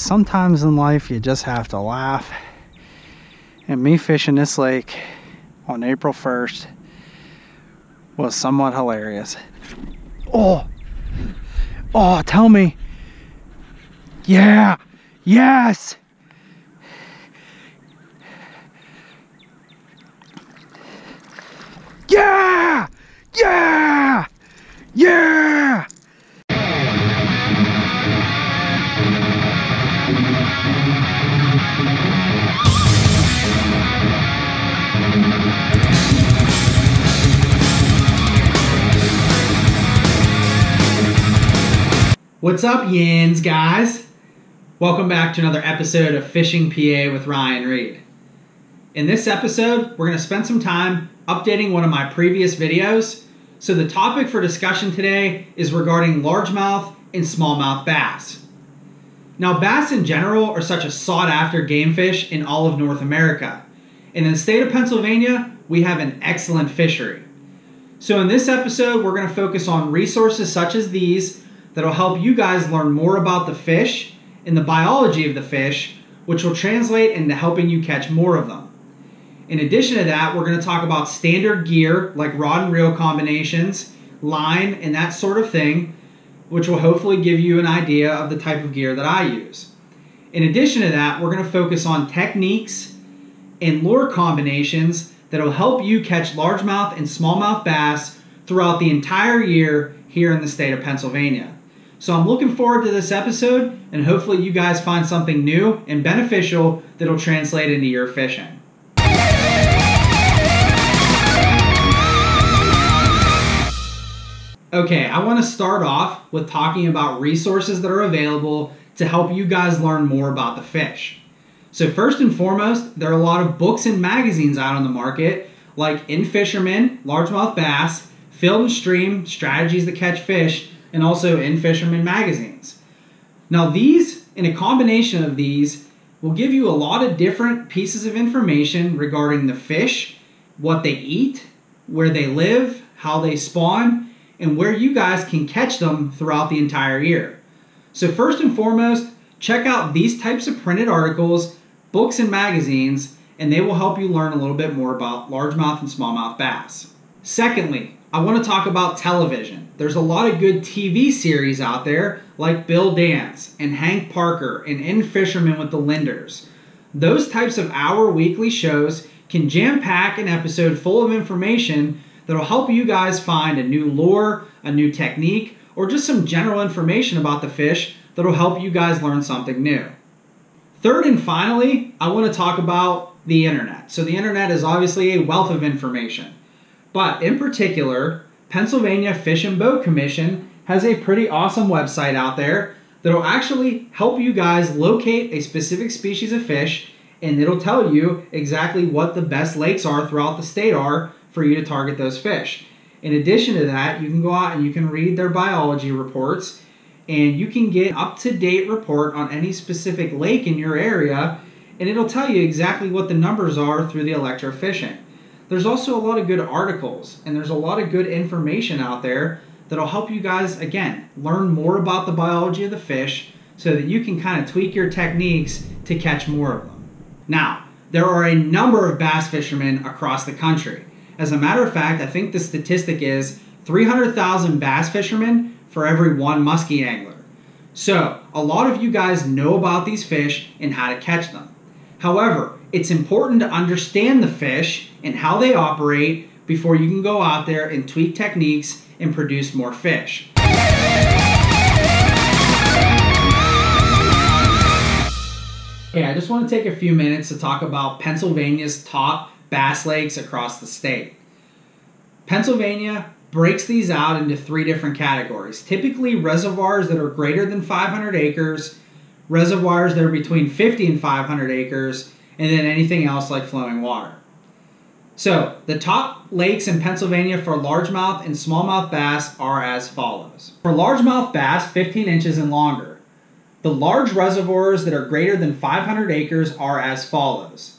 Sometimes in life you just have to laugh. And me fishing this lake on April 1st was somewhat hilarious. Oh, tell me. Yeah, yes. Yeah, yeah, yeah. What's up, Yans, guys? Welcome back to another episode of Fishing PA with Ryan Reed. In this episode, we're going to spend some time updating one of my previous videos. So the topic for discussion today is regarding largemouth and smallmouth bass. Now, bass in general are such a sought-after game fish in all of North America. And in the state of Pennsylvania, we have an excellent fishery. So in this episode, we're going to focus on resources such as these that'll help you guys learn more about the fish and the biology of the fish, which will translate into helping you catch more of them. In addition to that, we're gonna talk about standard gear, like rod and reel combinations, line, and that sort of thing, which will hopefully give you an idea of the type of gear that I use. In addition to that, we're gonna focus on techniques and lure combinations that'll help you catch largemouth and smallmouth bass throughout the entire year here in the state of Pennsylvania. So I'm looking forward to this episode, and hopefully you guys find something new and beneficial that'll translate into your fishing. Okay, I want to start off with talking about resources that are available to help you guys learn more about the fish. So first and foremost, there are a lot of books and magazines out on the market, like In Fisherman, Largemouth Bass, Field and Stream, Strategies to Catch Fish, and also In Fisherman magazines. Now these, and a combination of these, will give you a lot of different pieces of information regarding the fish, what they eat, where they live, how they spawn, and where you guys can catch them throughout the entire year. So first and foremost, check out these types of printed articles, books and magazines, and they will help you learn a little bit more about largemouth and smallmouth bass. Secondly, I want to talk about television. There's a lot of good TV series out there like Bill Dance and Hank Parker and In Fisherman with the Linders. Those types of hour weekly shows can jam-pack an episode full of information that'll help you guys find a new lure, a new technique, or just some general information about the fish that'll help you guys learn something new. Third and finally, I want to talk about the internet. So the internet is obviously a wealth of information. But in particular, Pennsylvania Fish and Boat Commission has a pretty awesome website out there that'll actually help you guys locate a specific species of fish, and it'll tell you exactly what the best lakes are throughout the state are for you to target those fish. In addition to that, you can go out and you can read their biology reports, and you can get an up-to-date report on any specific lake in your area, and it'll tell you exactly what the numbers are through the electrofishing. There's also a lot of good articles, and there's a lot of good information out there that'll help you guys, again, learn more about the biology of the fish so that you can kind of tweak your techniques to catch more of them. Now, there are a number of bass fishermen across the country. As a matter of fact, I think the statistic is 300,000 bass fishermen for every one muskie angler. So, a lot of you guys know about these fish and how to catch them. However, it's important to understand the fish and how they operate before you can go out there and tweak techniques and produce more fish. Okay, I just want to take a few minutes to talk about Pennsylvania's top bass lakes across the state. Pennsylvania breaks these out into three different categories. Typically reservoirs that are greater than 500 acres, reservoirs that are between 50 and 500 acres, and then anything else like flowing water. So, the top lakes in Pennsylvania for largemouth and smallmouth bass are as follows. For largemouth bass, 15 inches and longer. The large reservoirs that are greater than 500 acres are as follows.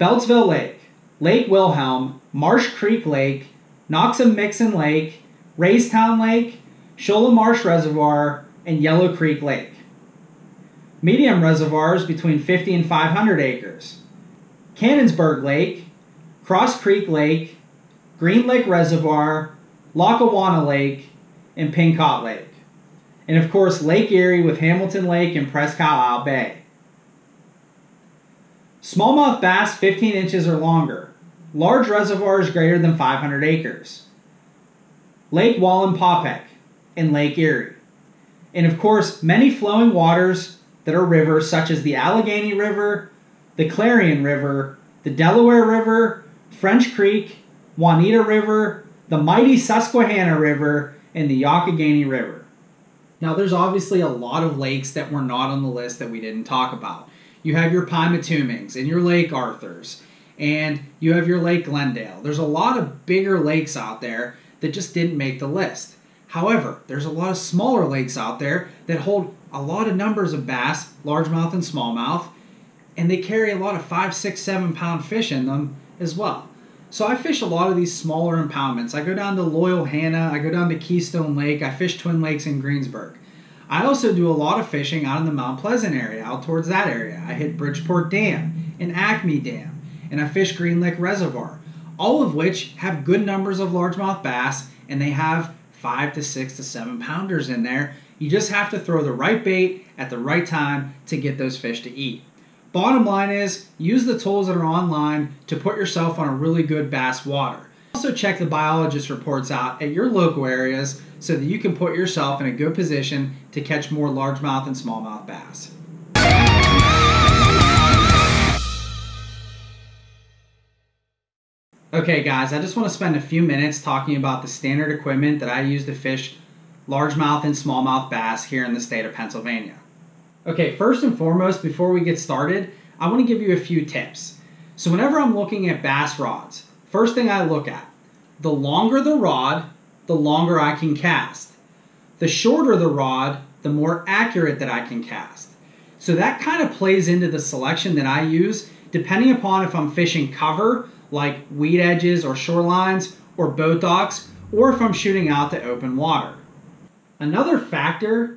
Beltsville Lake, Lake Wilhelm, Marsh Creek Lake, Noxamixon Lake, Raystown Lake, Shola Marsh Reservoir, and Yellow Creek Lake. Medium reservoirs between 50 and 500 acres. Cannonsburg Lake, Cross Creek Lake, Green Lake Reservoir, Lackawanna Lake, and Pincott Lake. And of course Lake Erie with Hamilton Lake and Presque Isle Bay. Smallmouth bass 15 inches or longer. Large reservoirs greater than 500 acres. Lake Wallenpaupack and Lake Erie. And of course many flowing waters that are rivers such as the Allegheny River, the Clarion River, the Delaware River, French Creek, Juanita River, the mighty Susquehanna River, and the Youghiogheny River. Now there's obviously a lot of lakes that were not on the list that we didn't talk about. You have your Pymatumings and your Lake Arthurs, and you have your Lake Glendale. There's a lot of bigger lakes out there that just didn't make the list. However, there's a lot of smaller lakes out there that hold a lot of numbers of bass, largemouth and smallmouth, and they carry a lot of 5, 6, 7 pound fish in them as well. So I fish a lot of these smaller impoundments. I go down to Loyal Hanna, I go down to Keystone Lake, I fish Twin Lakes in Greensburg. I also do a lot of fishing out in the Mount Pleasant area, out towards that area. I hit Bridgeport Dam and Acme Dam, and I fish Green Lake Reservoir, all of which have good numbers of largemouth bass, and they have 5 to 6 to 7 pounders in there. You just have to throw the right bait at the right time to get those fish to eat. Bottom line is, use the tools that are online to put yourself on a really good bass water. Also check the biologist reports out at your local areas so that you can put yourself in a good position to catch more largemouth and smallmouth bass. Okay guys, I just want to spend a few minutes talking about the standard equipment that I use to fish largemouth and smallmouth bass here in the state of Pennsylvania. Okay, first and foremost, before we get started, I want to give you a few tips. So whenever I'm looking at bass rods, first thing I look at, the longer the rod, the longer I can cast. The shorter the rod, the more accurate that I can cast. So that kind of plays into the selection that I use, depending upon if I'm fishing cover, like weed edges or shorelines or boat docks, or if I'm shooting out to open water. Another factor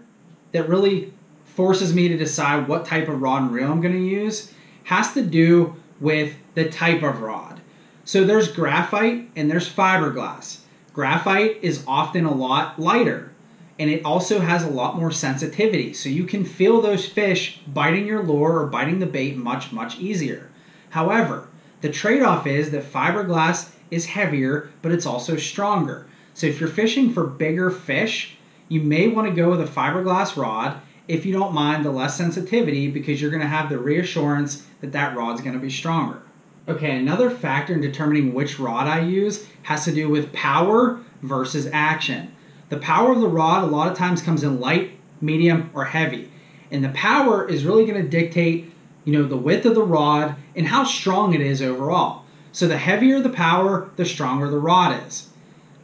that really forces me to decide what type of rod and reel I'm going to use has to do with the type of rod. So there's graphite and there's fiberglass. Graphite is often a lot lighter, and it also has a lot more sensitivity, so you can feel those fish biting your lure or biting the bait much, much easier. However, the trade-off is that fiberglass is heavier, but it's also stronger. So if you're fishing for bigger fish, you may want to go with a fiberglass rod if you don't mind the less sensitivity, because you're going to have the reassurance that that rod's going to be stronger. Okay, another factor in determining which rod I use has to do with power versus action. The power of the rod a lot of times comes in light, medium, or heavy. And the power is really going to dictate, the width of the rod and how strong it is overall. So the heavier the power, the stronger the rod is.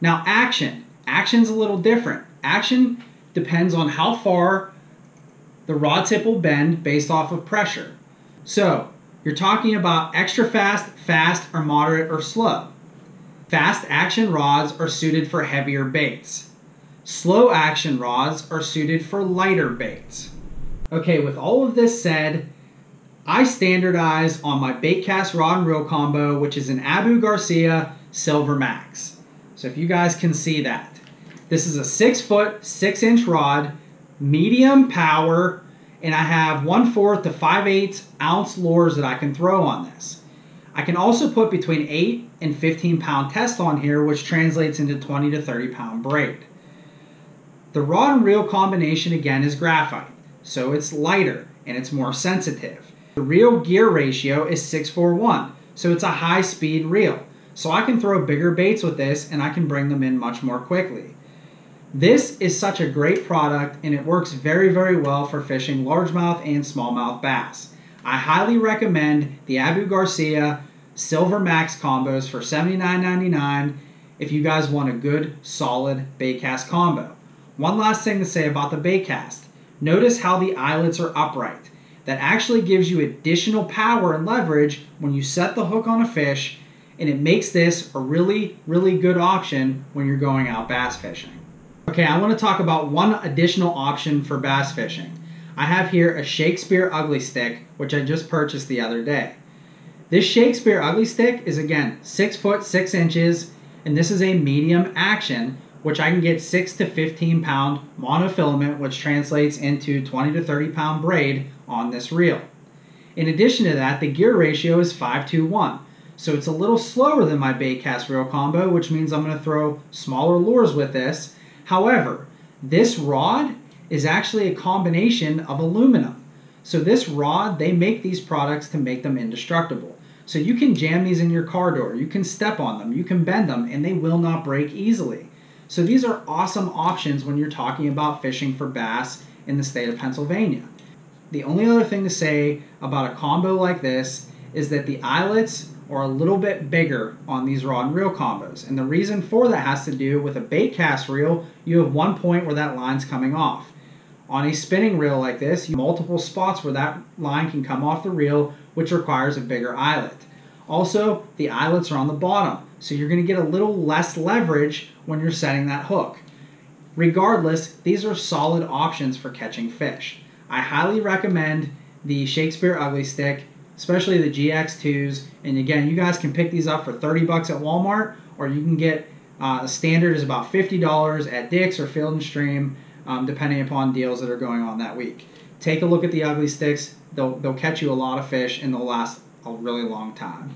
Now action. Action's a little different. Action depends on how far the rod tip will bend based off of pressure. So you're talking about extra fast, fast, or moderate, or slow. Fast action rods are suited for heavier baits. Slow action rods are suited for lighter baits. Okay, with all of this said, I standardize on my baitcast rod and reel combo, which is an Abu Garcia Silver Max. So if you guys can see that. This is a 6-foot, 6-inch rod, medium power, and I have 1/4 to 5/8 ounce lures that I can throw on this. I can also put between 8 and 15 pound test on here, which translates into 20 to 30 pound braid. The rod and reel combination again is graphite, so it's lighter and it's more sensitive. The reel gear ratio is 6:4:1, so it's a high speed reel. So I can throw bigger baits with this and I can bring them in much more quickly. This is such a great product, and it works very, very well for fishing largemouth and smallmouth bass. I highly recommend the Abu Garcia Silver Max combos for $79.99 if you guys want a good, solid baitcast combo. One last thing to say about the baitcast. Notice how the eyelets are upright. That actually gives you additional power and leverage when you set the hook on a fish, and it makes this a really, really good option when you're going out bass fishing. Okay, I want to talk about one additional option for bass fishing. I have here a Shakespeare Ugly Stick, which I just purchased the other day. This Shakespeare Ugly Stick is, again, 6'6", and this is a medium action, which I can get 6 to 15 pound monofilament, which translates into 20 to 30 pound braid on this reel. In addition to that, the gear ratio is 5:1, so it's a little slower than my baitcast reel combo, which means I'm going to throw smaller lures with this. However, this rod is actually a combination of aluminum. So this rod, they make these products to make them indestructible. So you can jam these in your car door, you can step on them, you can bend them, and they will not break easily. So these are awesome options when you're talking about fishing for bass in the state of Pennsylvania. The only other thing to say about a combo like this is that the eyelets are a little bit bigger on these rod and reel combos. And the reason for that has to do with a bait cast reel, you have one point where that line's coming off. On a spinning reel like this, you have multiple spots where that line can come off the reel, which requires a bigger eyelet. Also, the eyelets are on the bottom, so you're going to get a little less leverage when you're setting that hook. Regardless, these are solid options for catching fish. I highly recommend the Shakespeare Ugly Stick, especially the GX2s. And again, you guys can pick these up for 30 bucks at Walmart, or you can get the standard is about $50 at Dick's or Field and Stream, depending upon deals that are going on that week. Take a look at the Ugly Sticks. They'll catch you a lot of fish, and they'll last a really long time.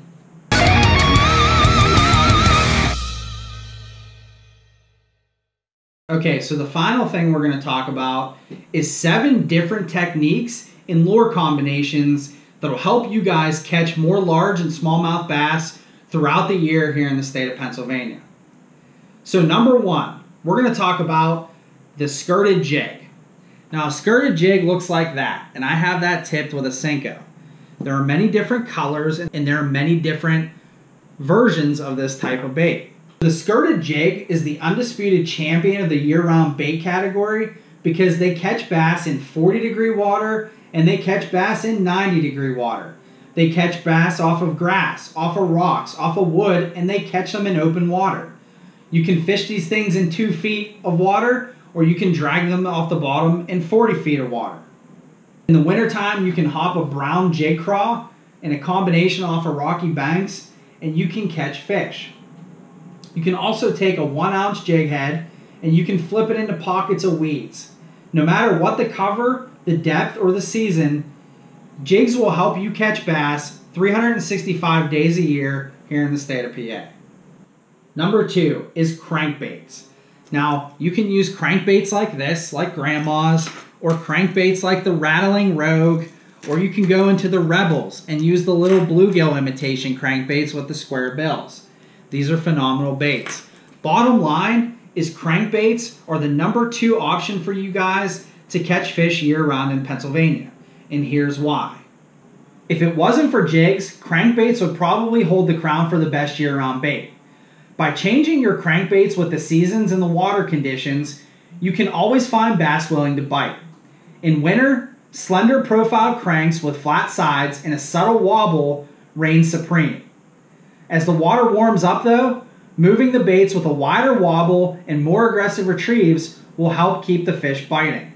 Okay, so the final thing we're going to talk about is 7 different techniques and lure combinations that'll help you guys catch more large and smallmouth bass throughout the year here in the state of Pennsylvania. So number 1, we're going to talk about the skirted jig. Now a skirted jig looks like that, and I have that tipped with a Senko. There are many different colors and there are many different versions of this type of bait. The skirted jig is the undisputed champion of the year-round bait category because they catch bass in 40-degree water, and they catch bass in 90-degree water. They catch bass off of grass, off of rocks, off of wood, and they catch them in open water. You can fish these things in 2 feet of water, or you can drag them off the bottom in 40 feet of water. In the wintertime, you can hop a brown jig craw in a combination off of rocky banks, and you can catch fish. You can also take a 1-ounce jig head, and you can flip it into pockets of weeds. No matter what the cover, the depth, or the season, jigs will help you catch bass 365 days a year here in the state of PA. Number 2 is crankbaits. Now, you can use crankbaits like this, like Grandma's, or crankbaits like the Rattling Rogue, or you can go into the Rebels and use the little bluegill imitation crankbaits with the square bills. These are phenomenal baits. Bottom line is crankbaits are the number 2 option for you guys to catch fish year-round in Pennsylvania, and here's why. If it wasn't for jigs, crankbaits would probably hold the crown for the best year-round bait. By changing your crankbaits with the seasons and the water conditions, you can always find bass willing to bite. In winter, slender profile cranks with flat sides and a subtle wobble reign supreme. As the water warms up though, moving the baits with a wider wobble and more aggressive retrieves will help keep the fish biting.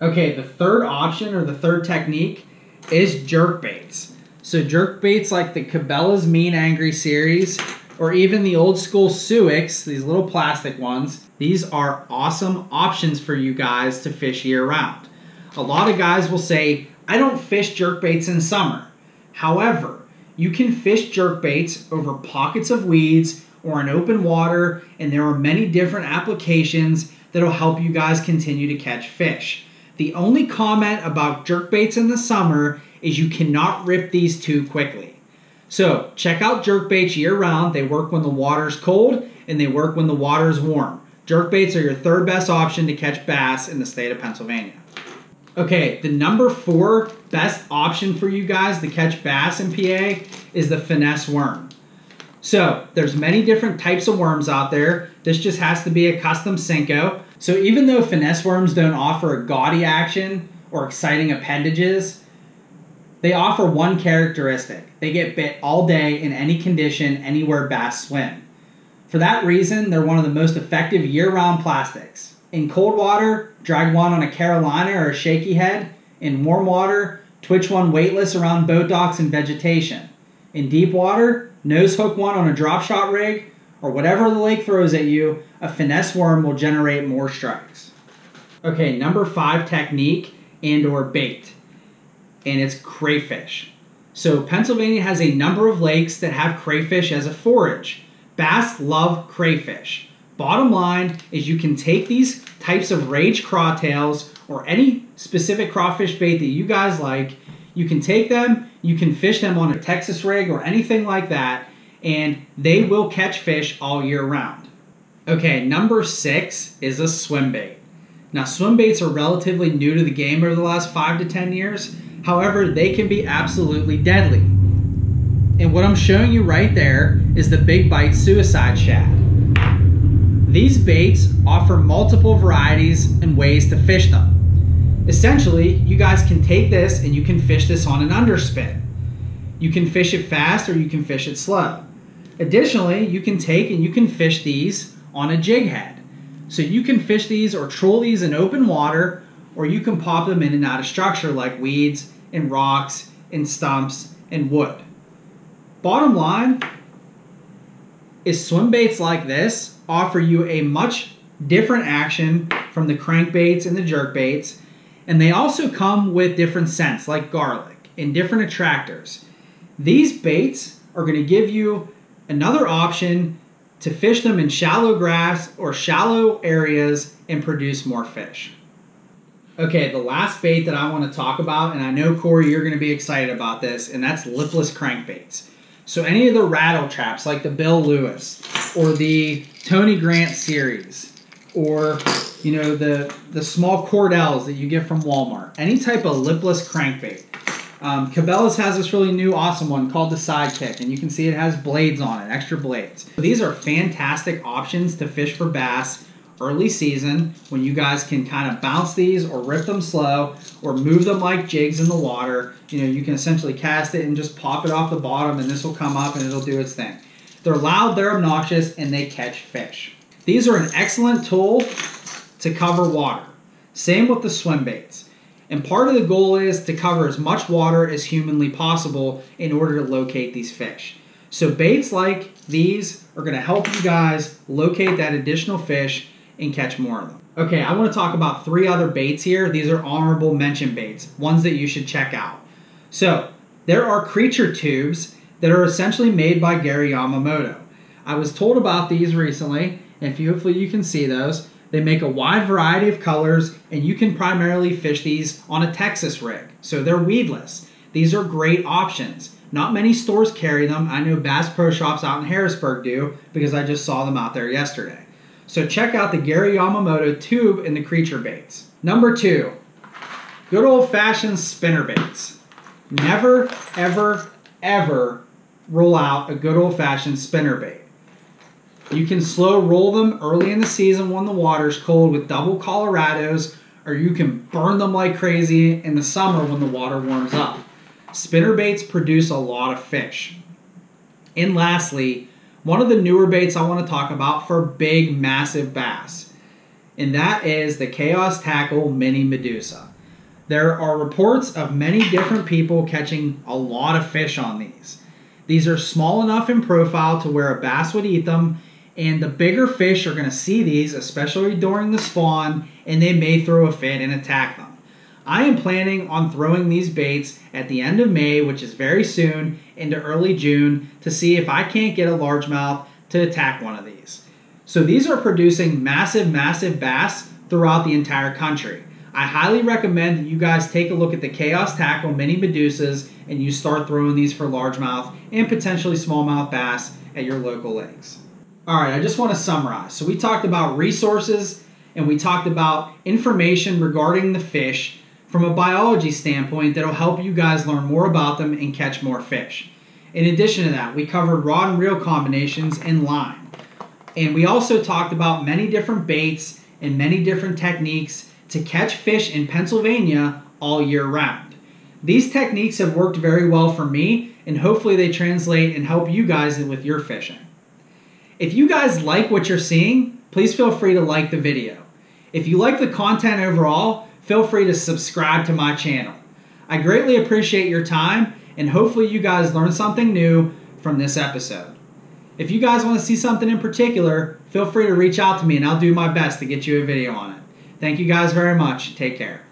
Okay, the third option or the third technique is jerkbaits. So jerkbaits like the Cabela's Mean Angry series, or even the old school Suicks, these little plastic ones, these are awesome options for you guys to fish year round. A lot of guys will say, I don't fish jerkbaits in summer. However, you can fish jerkbaits over pockets of weeds or in open water, and there are many different applications that'll help you guys continue to catch fish. The only comment about jerkbaits in the summer is you cannot rip these too quickly. So check out jerkbaits year-round. They work when the water's cold, and they work when the water's warm. Jerkbaits are your third best option to catch bass in the state of Pennsylvania. Okay, the number 4 best option for you guys to catch bass in PA is the finesse worm. So there's many different types of worms out there. This just has to be a custom Senko. So even though finesse worms don't offer a gaudy action or exciting appendages, they offer one characteristic. They get bit all day in any condition, anywhere bass swim. For that reason, they're one of the most effective year-round plastics. In cold water, drag one on a Carolina or a shaky head. In warm water, twitch one weightless around boat docks and vegetation. In deep water, nose hook one on a drop shot rig, or whatever the lake throws at you, a finesse worm will generate more strikes. Okay, number 5 technique and or bait, and it's crayfish. So Pennsylvania has a number of lakes that have crayfish as a forage. Bass love crayfish. Bottom line is you can take these types of rage crawtails or any specific crawfish bait that you guys like. You can take them, you can fish them on a Texas rig or anything like that, and they will catch fish all year round. Okay, number 6 is a swim bait. Now, swim baits are relatively new to the game over the last 5 to 10 years. However, they can be absolutely deadly. And what I'm showing you right there is the Big Bite Suicide Shad. These baits offer multiple varieties and ways to fish them. Essentially, you guys can take this and you can fish this on an underspin. You can fish it fast or you can fish it slow. Additionally, you can take and you can fish these on a jig head. So you can fish these or troll these in open water, or you can pop them in and out of structure like weeds and rocks and stumps and wood. Bottom line is swim baits like this offer you a much different action from the crankbaits and the jerkbaits, and they also come with different scents like garlic and different attractors. These baits are going to give you another option to fish them in shallow grass or shallow areas and produce more fish. Okay, the last bait that I want to talk about, and I know Corey, you're going to be excited about this, and that's lipless crankbaits. So any of the rattle traps like the Bill Lewis or the Tony Grant series, or you know, the small Cordels that you get from Walmart, any type of lipless crankbait. Cabela's has this really new awesome one called the Sidekick, and you can see it has blades on it, extra blades. So these are fantastic options to fish for bass early season when you guys can kind of bounce these or rip them slow or move them like jigs in the water. You know, you can essentially cast it and just pop it off the bottom and this will come up and it'll do its thing. They're loud, they're obnoxious, and they catch fish. These are an excellent tool to cover water. Same with the swim baits. And part of the goal is to cover as much water as humanly possible in order to locate these fish. So baits like these are going to help you guys locate that additional fish and catch more of them. Okay, I want to talk about 3 other baits here. These are honorable mention baits, ones that you should check out. So there are creature tubes that are essentially made by Gary Yamamoto. I was told about these recently, and hopefully you can see those. They make a wide variety of colors, and you can primarily fish these on a Texas rig. So they're weedless. These are great options. Not many stores carry them. I know Bass Pro Shops out in Harrisburg do, because I just saw them out there yesterday. So check out the Gary Yamamoto tube and the creature baits. Number 2, good old-fashioned spinner baits. Never, ever, ever roll out a good old-fashioned spinner bait. You can slow roll them early in the season when the water's cold with double Colorados, or you can burn them like crazy in the summer when the water warms up. Spinner baits produce a lot of fish. And lastly, one of the newer baits I want to talk about for big, massive bass, and that is the Chaos Tackle Mini Medusa. There are reports of many different people catching a lot of fish on these. These are small enough in profile to where a bass would eat them, and the bigger fish are going to see these, especially during the spawn, and they may throw a fit and attack them. I am planning on throwing these baits at the end of May, which is very soon, into early June, to see if I can't get a largemouth to attack one of these. So these are producing massive, massive bass throughout the entire country. I highly recommend that you guys take a look at the Chaos Tackle Mini Medusas and you start throwing these for largemouth and potentially smallmouth bass at your local lakes. All right, I just want to summarize. So we talked about resources and we talked about information regarding the fish from a biology standpoint that'll help you guys learn more about them and catch more fish. In addition to that, we covered rod and reel combinations and line. And we also talked about many different baits and many different techniques to catch fish in Pennsylvania all year round. These techniques have worked very well for me, and hopefully they translate and help you guys with your fishing. If you guys like what you're seeing, please feel free to like the video. If you like the content overall, feel free to subscribe to my channel. I greatly appreciate your time, and hopefully you guys learned something new from this episode. If you guys want to see something in particular, feel free to reach out to me and I'll do my best to get you a video on it. Thank you guys very much. Take care.